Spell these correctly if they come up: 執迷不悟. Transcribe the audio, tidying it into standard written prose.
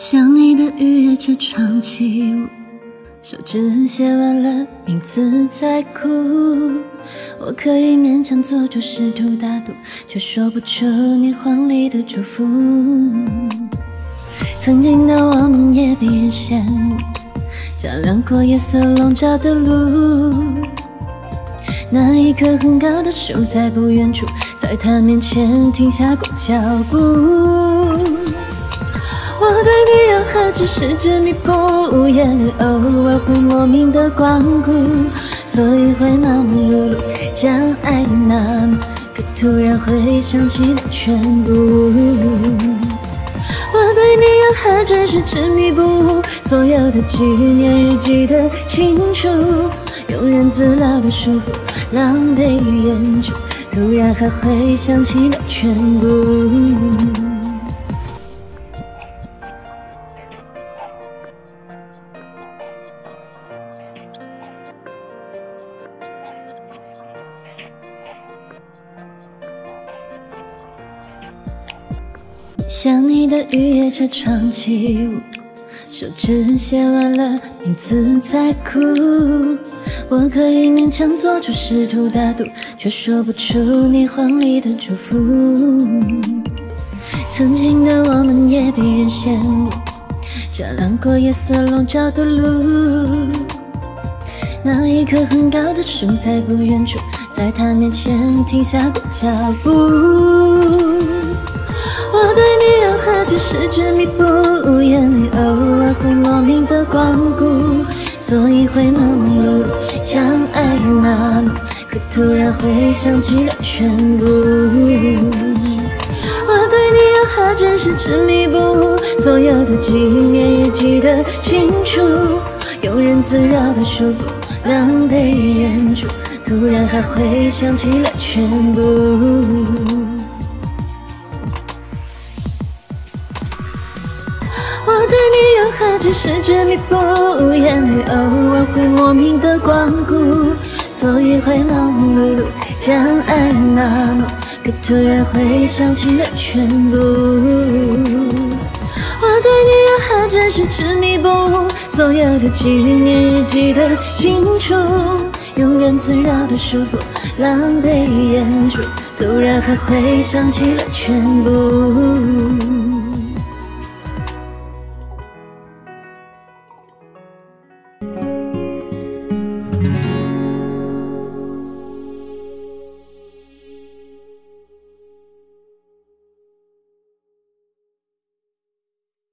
想你的雨夜车窗起舞，手指写完了名字再哭。我可以勉强做出试图打赌，却说不出你谎里的祝福。曾经的我们也被人羡慕，照亮过夜色笼罩的路。那一棵很高的树在不远处，在他面前停下过脚步。 我对你又何止是执迷不悟，夜里偶尔会莫名的光顾，所以会忙忙碌碌将爱那么，可突然会想起了全部。我对你又何止是执迷不悟，所有的纪念日记得清楚，庸人自扰的束缚，狼狈与厌倦，突然还会想起了全部。 想你的雨夜车窗起舞，手指写完了名字在哭。我可以勉强做出试图打赌，却说不出你谎里的祝福。曾经的我们也被人羡慕，照亮过夜色笼罩的路。那一棵很高的树在不远处，在他面前停下过脚步。 我对你又何止是执迷不悟，眼里偶尔会莫名的光顾，所以会忙忙碌碌将爱麻木，可突然会想起了全部。我对你又何止是执迷不悟，所有的纪念日记得清楚，庸人自扰的束缚，狼狈演出，突然还会想起了全部。 我对你又何止是执迷不悟，眼泪偶尔会莫名的光顾，所以会忙忙碌碌将爱麻木，可突然会想起了全部。我对你又何止是执迷不悟，所有的纪念日记得清楚，庸人自扰的束缚，狼狈演出，突然还会想起了全部。